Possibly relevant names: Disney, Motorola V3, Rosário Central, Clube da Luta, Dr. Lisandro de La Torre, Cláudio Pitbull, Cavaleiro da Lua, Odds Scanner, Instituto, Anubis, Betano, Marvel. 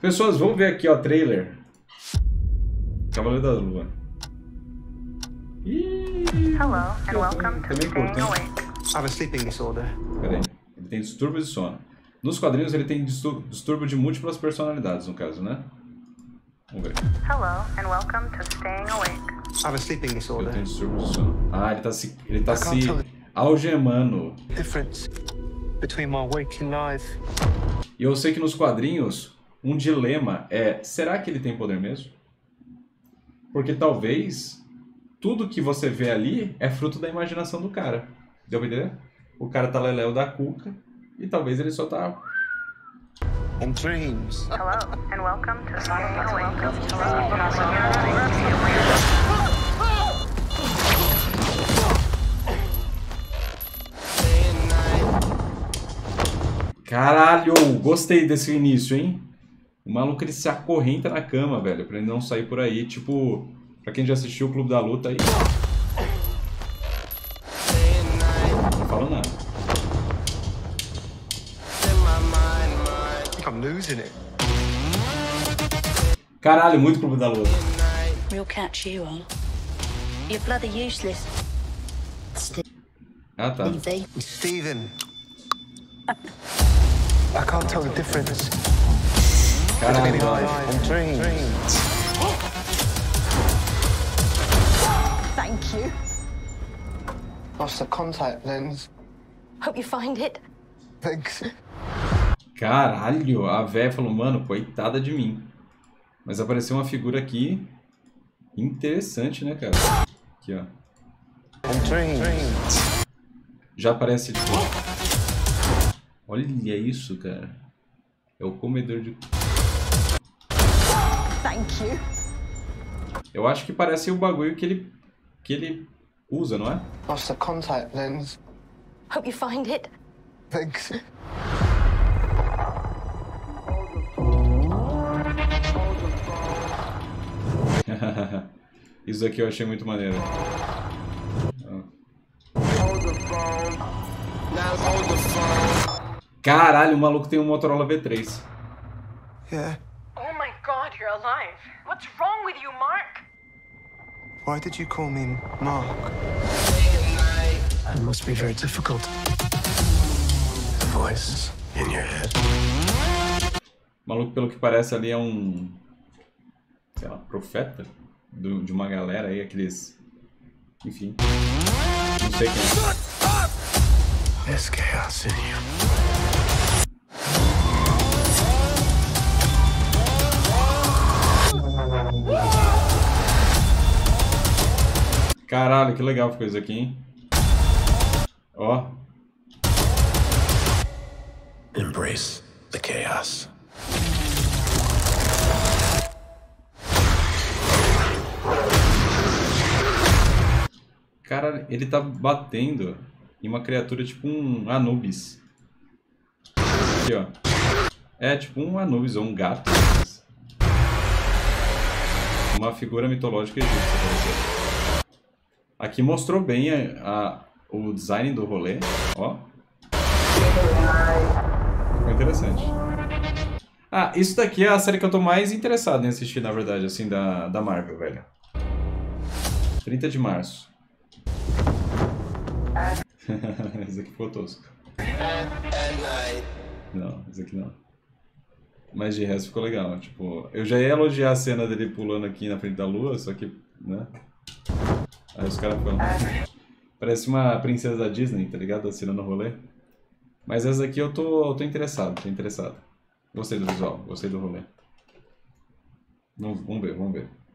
Pessoas, vamos ver aqui, ó, trailer. Cavaleiro da Lua. Ih, também importante. Peraí, ele tem distúrbio de sono. Nos quadrinhos ele tem distúrbio de múltiplas personalidades, no caso, né? Vamos ver. Ele tem distúrbio de sono. Ah, ele tá se algemando. E eu sei que nos quadrinhos, um dilema é, será que ele tem poder mesmo? Porque talvez tudo que você vê ali é fruto da imaginação do cara. Deu pra entender? O cara tá leléu da cuca e talvez ele só tá... And dreams. Hello and welcome to Silent Night. Caralho, gostei desse início, hein? O maluco, ele se acorrenta na cama, velho, pra ele não sair por aí, tipo... Pra quem já assistiu o Clube da Luta aí... Não falo nada. Caralho, muito Clube da Luta. Ah, tá. Steven. I can't tell the difference. Caralho, thank you. Lost the contact lens. Hope you find it. Thanks. Caralho, a véia falou, mano, coitada de mim. Mas apareceu uma figura aqui interessante, né, cara? Aqui, ó. Já aparece de novo. Olha isso, cara. É o comedor de... Thank you. Eu acho que parece o bagulho que ele usa, não é? Lost the contact lens. Hope you find it. Thanks. Isso aqui eu achei muito maneiro. Caralho, o maluco tem um Motorola V3. Yeah. Oh my God, you're alive. What's wrong with you, Mark? Why did you call me Mark? It must be very difficult. The voice in your head. O maluco, pelo que parece ali, é um... sei lá, profeta de uma galera aí, aqueles... enfim, não sei quem é. This chaos in you. Caralho, que legal ficou isso aqui, hein? Ó. Embrace the chaos. Cara, ele tá batendo em uma criatura tipo um Anubis. Aqui, ó. É tipo um Anubis ou um gato. Uma figura mitológica egípcia. Aqui mostrou bem o design do rolê. Ó. Ficou interessante. Ah, isso daqui é a série que eu tô mais interessado em assistir, na verdade, assim, da Marvel, velho. 30 de março. Esse aqui ficou tosco. Não, esse aqui não. Mas de resto ficou legal. Tipo, eu já ia elogiar a cena dele pulando aqui na frente da lua, só que, né? Aí os caras falam. Parece uma princesa da Disney, tá ligado? Assinando o rolê. Mas essa aqui eu tô interessado, tô interessado. Gostei do visual, gostei do rolê. Vamos ver, vamos ver.